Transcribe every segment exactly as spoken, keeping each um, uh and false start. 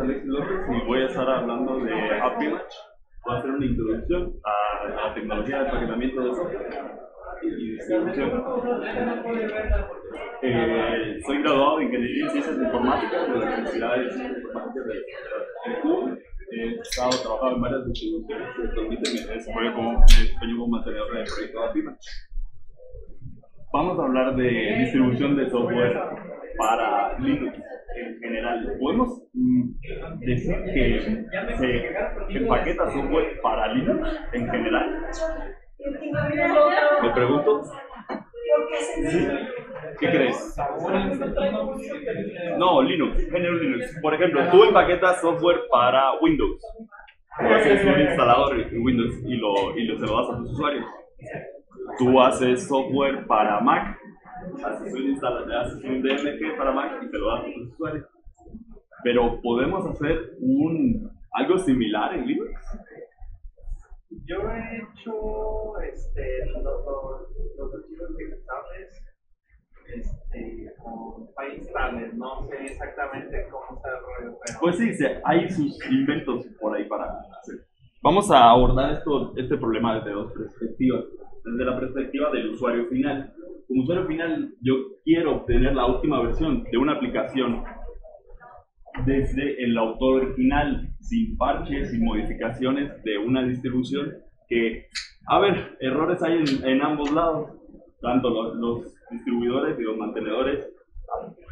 Alexis López y voy a estar hablando de AppImage. Voy a hacer una introducción a la tecnología de empaquetamiento de software y distribución. Eh, soy graduado de Ingeniería en Ciencias Informáticas de la Universidad de Ciencias Informáticas de Cuba. He estado trabajando en varias distribuciones que actualmente me desempeño como, como mantenedor del proyecto de AppImage. Vamos a hablar de distribución de software para Linux en general. Podemos decir que se empaqueta software para Linux en general. Me pregunto, ¿sí? ¿Qué crees? No, Linux, género Linux. Por ejemplo, tú empaquetas software para Windows. Tú haces un instalador en Windows y lo, y lo se lo das a tus usuarios. Tú haces software para Mac, haces un, haces un D M G para Mac y te lo das a tus usuarios. Pero ¿podemos hacer un, algo similar en Linux? Yo he hecho este, los, los archivos ejecutables este, con PyInstaller. No sé exactamente cómo está el rollo, pero... Pues sí, hay sus inventos por ahí para hacer. Vamos a abordar esto, este problema desde dos perspectivas. Desde la perspectiva del usuario final. Como usuario final, yo quiero obtener la última versión de una aplicación desde el autor original, sin parches, sin modificaciones de una distribución que, a ver, errores hay en, en ambos lados. Tanto los, los distribuidores y los mantenedores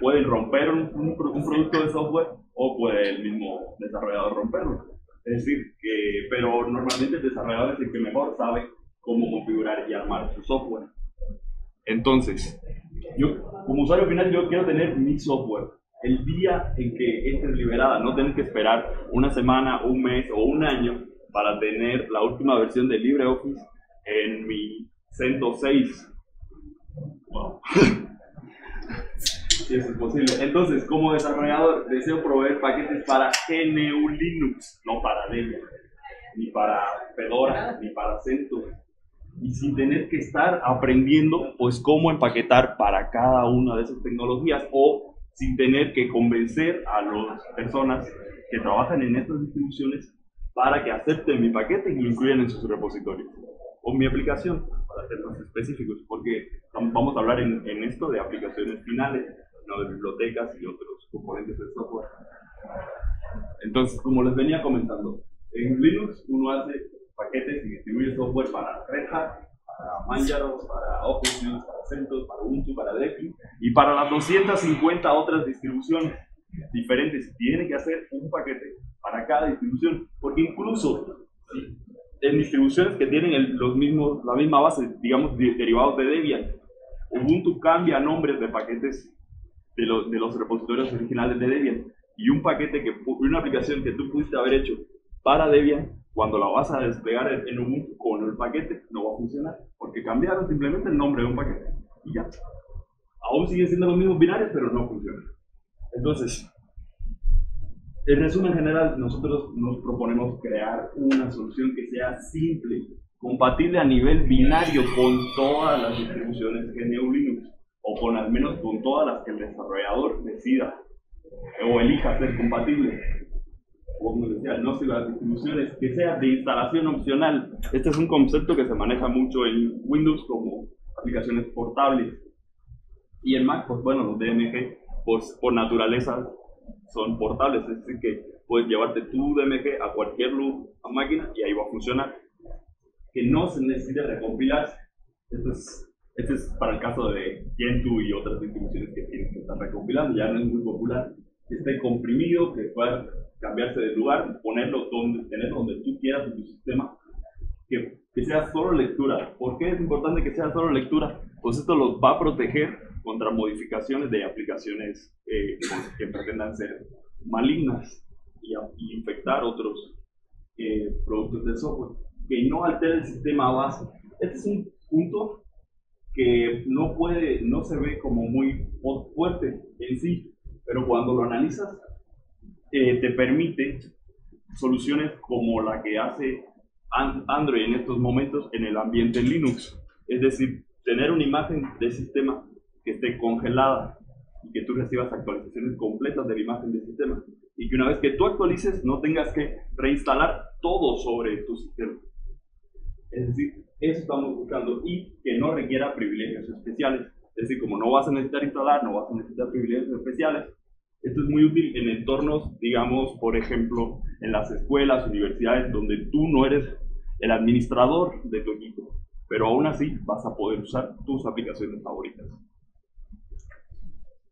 pueden romper un, un, un producto de software o puede el mismo desarrollador romperlo. Es decir, que, pero normalmente el desarrollador es el que mejor sabe cómo configurar y armar su software. Entonces, yo como usuario final yo quiero tener mi software el día en que esté liberada, no tener que esperar una semana, un mes o un año para tener la última versión de LibreOffice en mi CentOS. Wow. Si eso es posible. Entonces, como desarrollador, deseo proveer paquetes para G N U/Linux, no para Debian, ni para Fedora, ni para CentOS. Y sin tener que estar aprendiendo pues cómo empaquetar para cada una de esas tecnologías, o sin tener que convencer a las personas que trabajan en estas distribuciones para que acepten mi paquete y lo incluyan en sus repositorios o mi aplicación, para ser más específicos, porque vamos a hablar en, en esto de aplicaciones finales, no de bibliotecas y otros componentes de software. Entonces, como les venía comentando, en Linux uno hace paquetes y distribuye software para Red Hat, para Manjaro, para OpenSUSE, para CentOS, para Ubuntu, para Debian y para las doscientas cincuenta otras distribuciones diferentes. Tiene que hacer un paquete para cada distribución, porque incluso en distribuciones que tienen el, los mismos, la misma base, digamos derivados de Debian, Ubuntu cambia nombres de paquetes de, lo, de los repositorios originales de Debian, y un paquete que una aplicación que tú pudiste haber hecho para Debian, cuando la vas a desplegar en Ubuntu con el paquete, no va a funcionar, porque cambiaron simplemente el nombre de un paquete y ya. Aún siguen siendo los mismos binarios, pero no funciona. Entonces, en resumen general, nosotros nos proponemos crear una solución que sea simple, compatible a nivel binario con todas las distribuciones G N U/Linux, o con al menos con todas las que el desarrollador decida o elija ser compatible. Como decía, no sé las distribuciones, que sea de instalación opcional. Este es un concepto que se maneja mucho en Windows como aplicaciones portables. Y en Mac, pues bueno, los D M G pues, por naturaleza son portables. Es decir, que puedes llevarte tu D M G a cualquier máquina y ahí va a funcionar. Que no se necesite recompilar. Esto es, este es para el caso de Gentoo y otras distribuciones que tienes que estar recompilando. Ya no es muy popular. Que esté comprimido, que pueda cambiarse de lugar, ponerlo donde, tenerlo donde tú quieras en tu sistema, que, que sea solo lectura. ¿Por qué es importante que sea solo lectura? Pues esto los va a proteger contra modificaciones de aplicaciones eh, que pretendan ser malignas y, y infectar otros eh, productos de software. Que no altere el sistema base. Este es un punto que no puede, no se ve como muy fuerte en sí, pero cuando lo analizas, Eh, te permite soluciones como la que hace Android en estos momentos en el ambiente Linux. Es decir, tener una imagen de sistema que esté congelada y que tú recibas actualizaciones completas de la imagen de sistema, y y que una vez que tú actualices no tengas que reinstalar todo sobre tu sistema. Es decir, eso estamos buscando, y que no requiera privilegios especiales. Es decir, como no vas a necesitar instalar, no vas a necesitar privilegios especiales. Esto es muy útil en entornos, digamos, por ejemplo, en las escuelas, universidades, donde tú no eres el administrador de tu equipo, pero aún así vas a poder usar tus aplicaciones favoritas.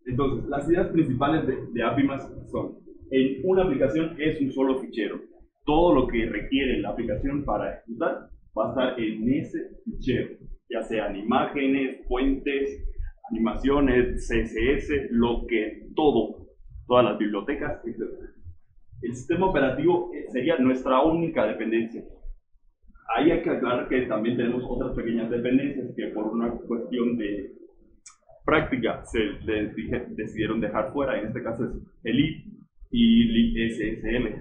Entonces, las ideas principales de, de AppImage son: en una aplicación es un solo fichero. Todo lo que requiere la aplicación para ejecutar va a estar en ese fichero, ya sean imágenes, fuentes, animaciones, C S S, lo que todo, todas las bibliotecas, etcétera. El sistema operativo sería nuestra única dependencia. Ahí hay que aclarar que también tenemos otras pequeñas dependencias que por una cuestión de práctica se les dije, decidieron dejar fuera. En este caso es el I P y libssl,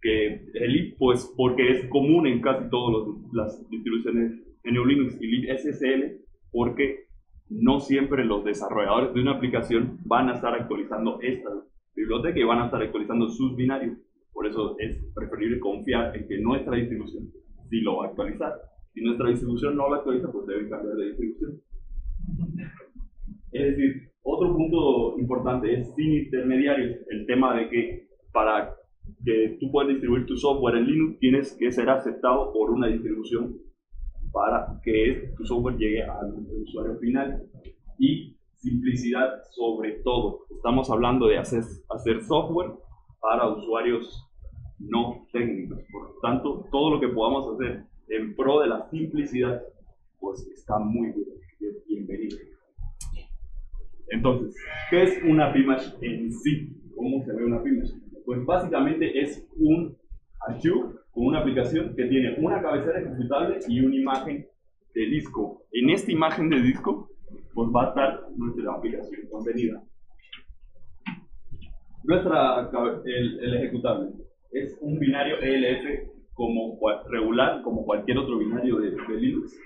que el I P, pues porque es común en casi todas las distribuciones G N U/Linux, y libssl porque no siempre los desarrolladores de una aplicación van a estar actualizando esta biblioteca y van a estar actualizando sus binarios. Por eso es preferible confiar en que nuestra distribución sí lo va a actualizar. Si nuestra distribución no lo actualiza, pues debe cambiar de distribución. Es decir, otro punto importante es sin intermediarios. El tema de que para que tú puedas distribuir tu software en Linux, tienes que ser aceptado por una distribución para que tu software llegue al usuario final. Y simplicidad sobre todo. Estamos hablando de hacer, hacer software para usuarios no técnicos. Por lo tanto, todo lo que podamos hacer en pro de la simplicidad, pues está muy bien, bienvenido. Entonces, ¿qué es una AppImage en sí? ¿Cómo se ve una AppImage? Pues básicamente es un archivo con una aplicación que tiene una cabecera ejecutable y una imagen de disco. En esta imagen de disco, pues va a estar nuestra aplicación contenida. Nuestra, el, el ejecutable es un binario E L F como regular, como cualquier otro binario de, de Linux,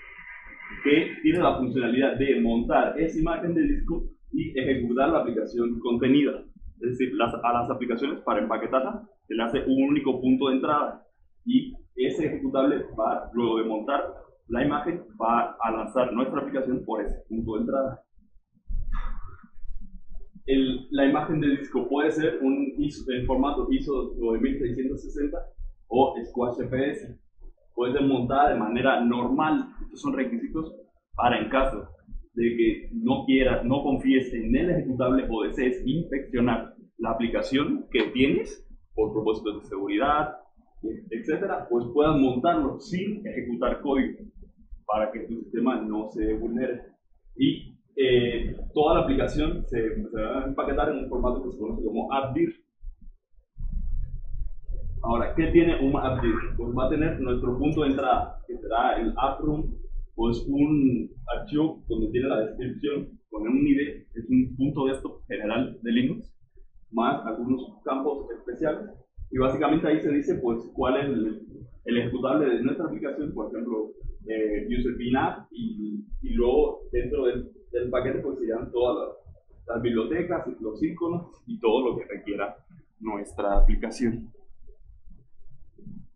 que tiene la funcionalidad de montar esa imagen de disco y ejecutar la aplicación contenida. Es decir, las, a las aplicaciones, para empaquetarlas, se le hace un único punto de entrada, y ese ejecutable va, luego de montar la imagen, va a lanzar nuestra aplicación por ese punto de entrada. El, la imagen de disco puede ser un I S O, en formato I S O noventa y seis sesenta o Squash F S. Puede ser montada de manera normal. Estos son requisitos para, en caso de que no quieras, no confíes en el ejecutable o desees inspeccionar la aplicación que tienes por propósitos de seguridad, etcétera, pues puedas montarlo sin ejecutar código para que tu sistema no se vulnere. Y Eh, toda la aplicación se, se va a empaquetar en un formato que se conoce como Appdir. Ahora, ¿qué tiene un Appdir? Pues va a tener nuestro punto de entrada, que será el AppRun, pues un archivo donde tiene la descripción con un I D, es un punto de esto general de Linux, más algunos campos especiales, y básicamente ahí se dice pues cuál es el, el ejecutable de nuestra aplicación, por ejemplo, eh, user binapp, y, y luego dentro del del paquete pues irán todas las, las bibliotecas, los iconos y todo lo que requiera nuestra aplicación.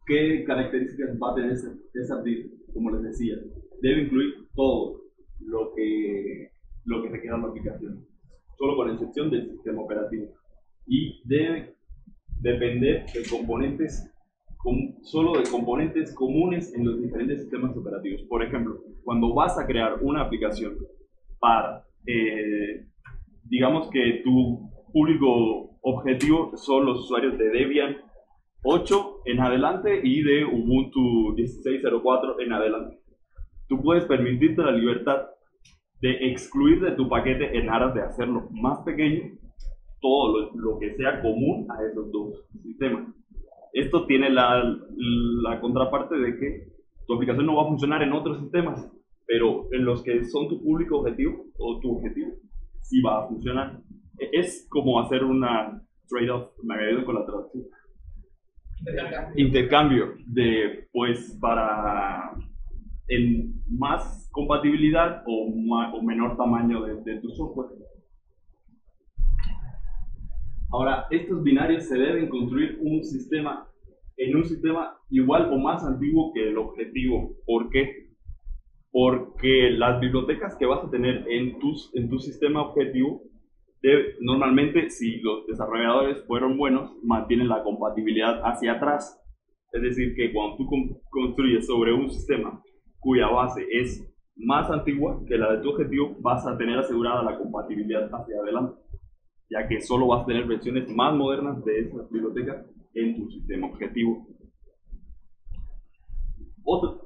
¿Qué características va a tener ese, ese Appdir? Como les decía, debe incluir todo lo que, lo que requiera la aplicación, solo con excepción del sistema operativo, y debe depender de componentes Com, solo de componentes comunes en los diferentes sistemas operativos. Por ejemplo, cuando vas a crear una aplicación para, eh, digamos que tu público objetivo son los usuarios de Debian ocho en adelante y de Ubuntu dieciséis cero cuatro en adelante, tú puedes permitirte la libertad de excluir de tu paquete, en aras de hacerlo más pequeño, todo lo, lo que sea común a esos dos sistemas. Esto tiene la, la contraparte de que tu aplicación no va a funcionar en otros sistemas, pero en los que son tu público objetivo o tu objetivo, sí va a funcionar. Es como hacer una trade-off, me ayudo con la traducción. Intercambio. Intercambio de, pues, para en más compatibilidad o, ma, o menor tamaño de, de tu software. Ahora, estos binarios se deben construir un sistema, en un sistema igual o más antiguo que el objetivo. ¿Por qué? Porque las bibliotecas que vas a tener en, tus, en tu sistema objetivo, de, normalmente, si los desarrolladores fueron buenos, mantienen la compatibilidad hacia atrás. Es decir, que cuando tú construyes sobre un sistema cuya base es más antigua que la de tu objetivo, vas a tener asegurada la compatibilidad hacia adelante, ya que solo vas a tener versiones más modernas de esas bibliotecas en tu sistema objetivo. Otro,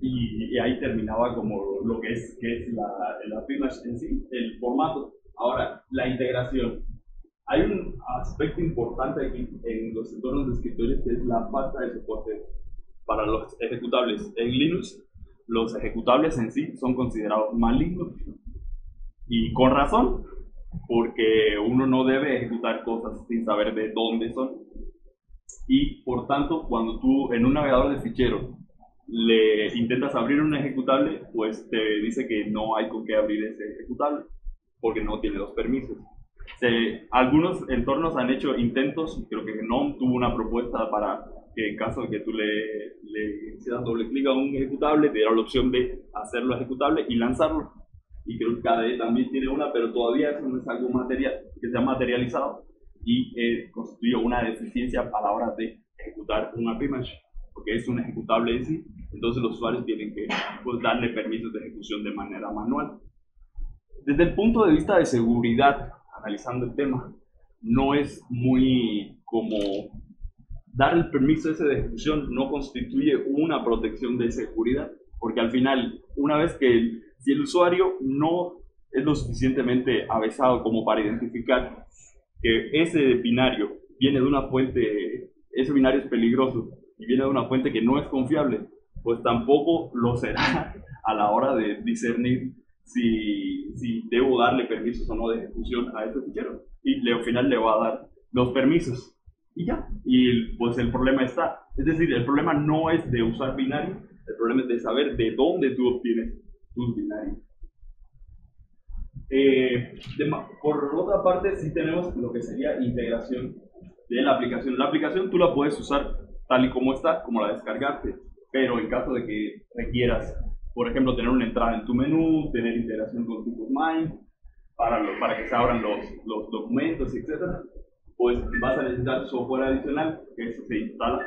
y, y ahí terminaba como lo que es, que es la, la AppImage en sí, el formato. Ahora, la integración. Hay un aspecto importante aquí en los entornos de escritorio, que es la falta de soporte para los ejecutables. En Linux, los ejecutables en sí son considerados malignos, y con razón, porque uno no debe ejecutar cosas sin saber de dónde son. Y por tanto, cuando tú en un navegador de fichero le intentas abrir un ejecutable, pues te dice que no hay con qué abrir ese ejecutable, porque no tiene los permisos. Se, algunos entornos han hecho intentos. Creo que GNOME tuvo una propuesta para que en caso de que tú le, le hicieras doble clic a un ejecutable, te diera la opción de hacerlo ejecutable y lanzarlo. Y creo que K D E también tiene una, pero todavía eso no es algo material, que se ha materializado, y eh, constituye una deficiencia a la hora de ejecutar una AppImage, porque es un ejecutable en sí. Entonces los usuarios tienen que, pues, darle permisos de ejecución de manera manual. Desde el punto de vista de seguridad, analizando el tema, no es muy como dar el permiso ese de ejecución, no constituye una protección de seguridad, porque al final, una vez que el, si el usuario no es lo suficientemente avezado como para identificar que ese binario viene de una fuente, ese binario es peligroso y viene de una fuente que no es confiable, pues tampoco lo será a la hora de discernir si, si debo darle permisos o no de ejecución a ese fichero, y le, al final le va a dar los permisos y ya. Y pues el problema está, es decir, el problema no es de usar binario, el problema es de saber de dónde tú obtienes tus binarios. Eh, de, por otra parte, sí tenemos lo que sería integración de la aplicación. La aplicación tú la puedes usar tal y como está, como la descargaste, pero en caso de que requieras, por ejemplo, tener una entrada en tu menú, tener integración con tu MIME para, lo, para que se abran los, los documentos, etcétera, pues vas a necesitar software adicional, que eso se instala,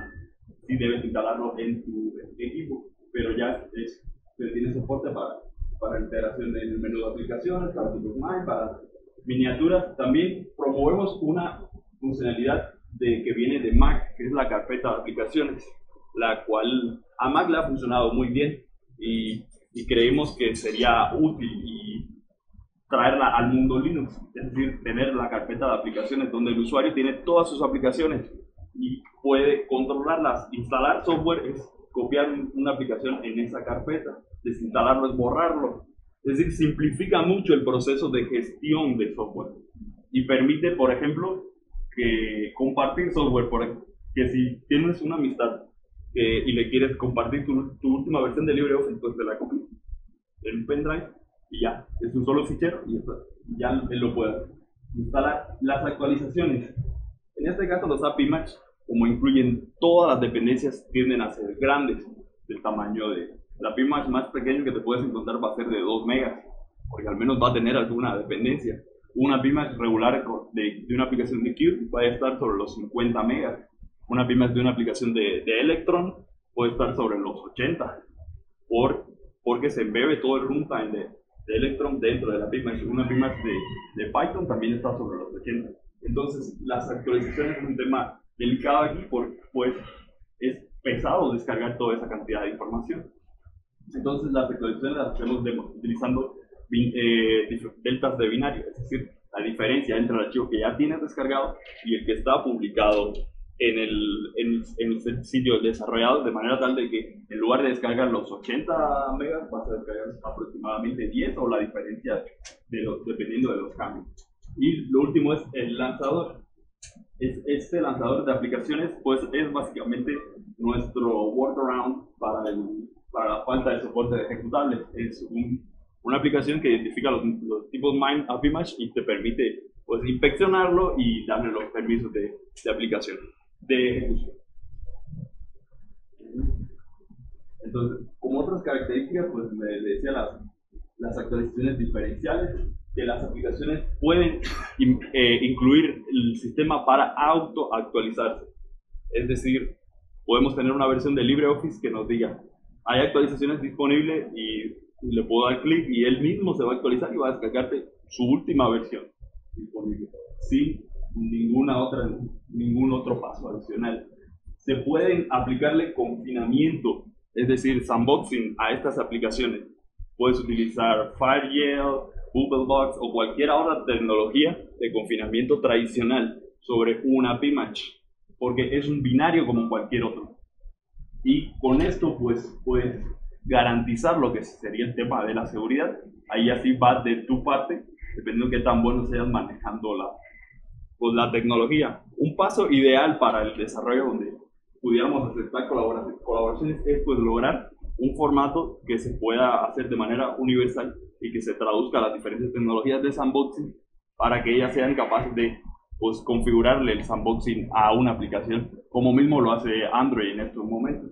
y debes instalarlo en tu equipo, pero ya es, se tiene soporte para, para integración en el menú de aplicaciones, para tu MIME, para miniaturas. También promovemos una funcionalidad de, que viene de Mac, que es la carpeta de aplicaciones, la cual a Mac le ha funcionado muy bien, y, y creemos que sería útil y traerla al mundo Linux, es decir, tener la carpeta de aplicaciones donde el usuario tiene todas sus aplicaciones y puede controlarlas. Instalar software es copiar una aplicación en esa carpeta, desinstalarlo es borrarlo, es decir, simplifica mucho el proceso de gestión de software y permite, por ejemplo, que compartir software, por ejemplo, que si tienes una amistad que, y le quieres compartir tu, tu última versión de LibreOffice, entonces te la copias en un pendrive y ya, es un solo fichero y ya él lo puede instalar. Las actualizaciones, en este caso los AppImage, como incluyen todas las dependencias, tienden a ser grandes. El tamaño de la AppImage más pequeño que te puedes encontrar va a ser de dos megas, porque al menos va a tener alguna dependencia. Una AppImage regular de, de una aplicación de Qt va a estar sobre los cincuenta megas. Una AppImage de una aplicación de, de Electron puede estar sobre los ochenta, por, porque se embebe todo el runtime de, de Electron dentro de la AppImage. Una AppImage de, de Python también está sobre los ochenta. Entonces, las actualizaciones es un tema delicado aquí, porque pues es pesado descargar toda esa cantidad de información. Entonces, las actualizaciones las hacemos de, utilizando eh, deltas de binario, es decir, la diferencia entre el archivo que ya tienes descargado y el que está publicado en el, en, en el sitio desarrollado, de manera tal de que en lugar de descargar los ochenta megas, vas a descargar aproximadamente diez, o la diferencia de los, dependiendo de los cambios. Y lo último es el lanzador. Es, este lanzador de aplicaciones, pues es básicamente nuestro workaround para, el, para la falta de soporte de ejecutables. Es un, una aplicación que identifica los, los tipos MIME AppImage y te permite pues inspeccionarlo y darle los permisos de, de aplicación, de ejecución. Entonces, como otras características, pues le decía las, las actualizaciones diferenciales, que las aplicaciones pueden in, eh, incluir el sistema para autoactualizarse. Es decir, podemos tener una versión de LibreOffice que nos diga, hay actualizaciones disponibles y le puedo dar clic y él mismo se va a actualizar y va a descargarte su última versión disponible, sin ninguna otra, ningún otro paso adicional. Se pueden aplicarle confinamiento, es decir, sandboxing a estas aplicaciones. Puedes utilizar FireJail, Bubblebox o cualquier otra tecnología de confinamiento tradicional sobre una AppImage, porque es un binario como cualquier otro. Y con esto pues puedes garantizar lo que sería el tema de la seguridad. Ahí así va de tu parte, dependiendo de qué tan bueno seas manejando la, pues, la tecnología. Un paso ideal para el desarrollo donde pudiéramos aceptar colaboraciones es pues lograr un formato que se pueda hacer de manera universal y que se traduzca a las diferentes tecnologías de sandboxing para que ellas sean capaces de pues, configurarle el sandboxing a una aplicación, como mismo lo hace Android en estos momentos.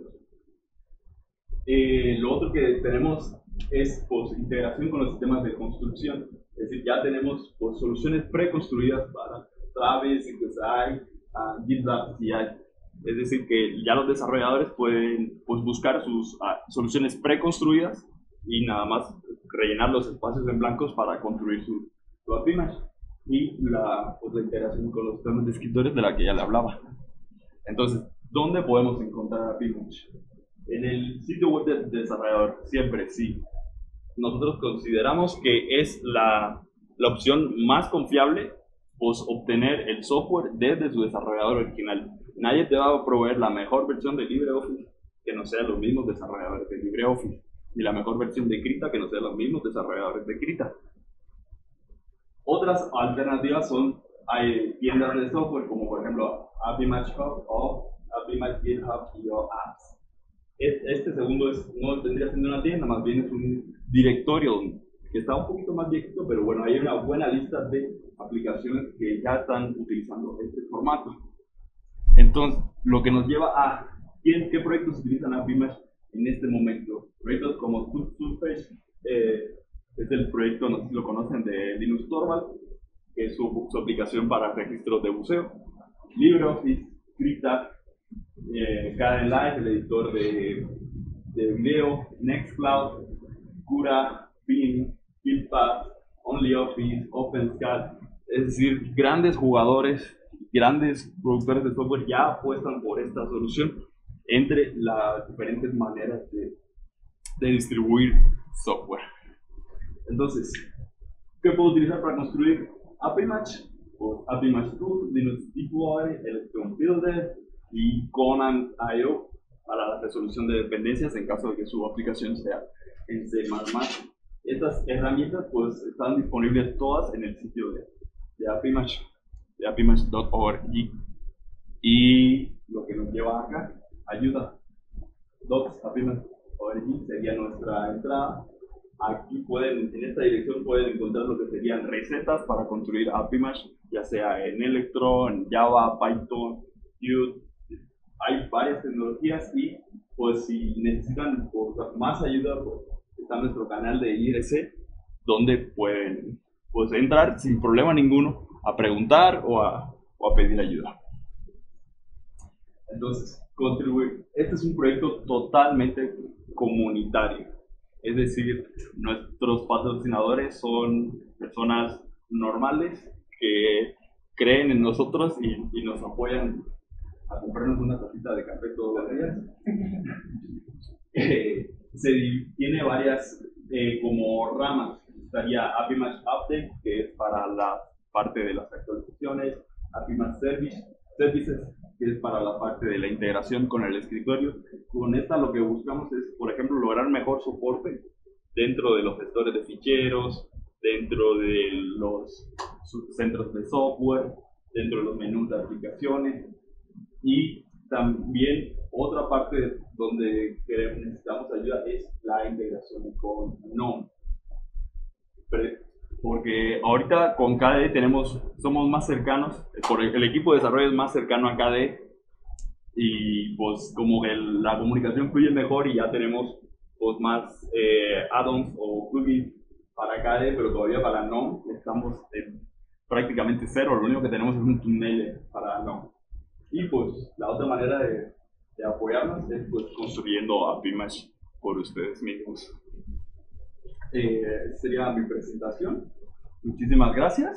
Eh, lo otro que tenemos es pues, integración con los sistemas de construcción. Es decir, ya tenemos pues, soluciones preconstruidas para Travis, C S S, uh, GitLab, C I. Es decir, que ya los desarrolladores pueden pues, buscar sus uh, soluciones preconstruidas y nada más rellenar los espacios en blancos para construir su, su AppImage. Y la, pues, la integración con los sistemas de escritores de la que ya le hablaba. Entonces, ¿dónde podemos encontrar AppImage? En el sitio web del desarrollador, siempre sí. Nosotros consideramos que es la, la opción más confiable, pues obtener el software desde su desarrollador original. Nadie te va a proveer la mejor versión de LibreOffice que no sean los mismos desarrolladores de LibreOffice, ni la mejor versión de Krita que no sean los mismos desarrolladores de Krita. Otras alternativas son hay tiendas de software, como por ejemplo AppImage Hub o AppImage Hub y o Apps. Este segundo es, no tendría siendo una tienda, más bien es un directorio que está un poquito más viejito, pero bueno, hay una buena lista de aplicaciones que ya están utilizando este formato. Entonces, lo que nos lleva a ¿quién, qué proyectos utilizan AppImage en este momento? Proyectos como ToolPage, eh, es el proyecto, no sé si lo conocen, de Linus Torvalds, que es su, su aplicación para registros de buceo. LibreOffice, Krita, Eh, Kdenlive, el editor de, de video, Nextcloud, Cura, Pin, Buildpad, OnlyOffice, OpenSCAD. Es decir, grandes jugadores, grandes productores de software ya apuestan por esta solución entre las diferentes maneras de, de distribuir software. Entonces, ¿qué puedo utilizar para construir AppImage? Pues AppImage Tool, Linux Deploy, Electron Builder y Conan punto i o para la resolución de dependencias en caso de que su aplicación sea en C más más. Estas herramientas pues están disponibles todas en el sitio de, de AppImage, de appimage punto org. Y lo que nos lleva acá, ayuda, docs appimage punto org sería nuestra entrada. Aquí pueden, en esta dirección pueden encontrar lo que serían recetas para construir AppImage, ya sea en Electron, en Java, Python, Qt. Hay varias tecnologías y pues si necesitan pues, más ayuda pues, está nuestro canal de I R C donde pueden pues, entrar sin problema ninguno a preguntar o a, o a pedir ayuda. Entonces, contribuir. Este es un proyecto totalmente comunitario, es decir, nuestros patrocinadores son personas normales que creen en nosotros y, y nos apoyan a comprarnos una tacita de café todos los días. eh, se tiene varias eh, como ramas. Estaría AppImage Update, que es para la parte de las actualizaciones, AppImage Service, Services, que es para la parte de la integración con el escritorio. Con esta lo que buscamos es, por ejemplo, lograr mejor soporte dentro de los gestores de ficheros, dentro de los centros de software, dentro de los menús de aplicaciones. Y también otra parte donde necesitamos ayuda es la integración con GNOME. porque ahorita con K D E tenemos, somos más cercanos, por el, el equipo de desarrollo es más cercano a K D E y pues como que la comunicación fluye mejor y ya tenemos pues más eh, add-ons o plugins para K D E, pero todavía para GNOME estamos en prácticamente cero, lo único que tenemos es un Thumbnailer para GNOME. Y pues la otra manera de, de apoyarnos es pues construyendo AppImage por ustedes mismos. Eh, sería mi presentación. Muchísimas gracias.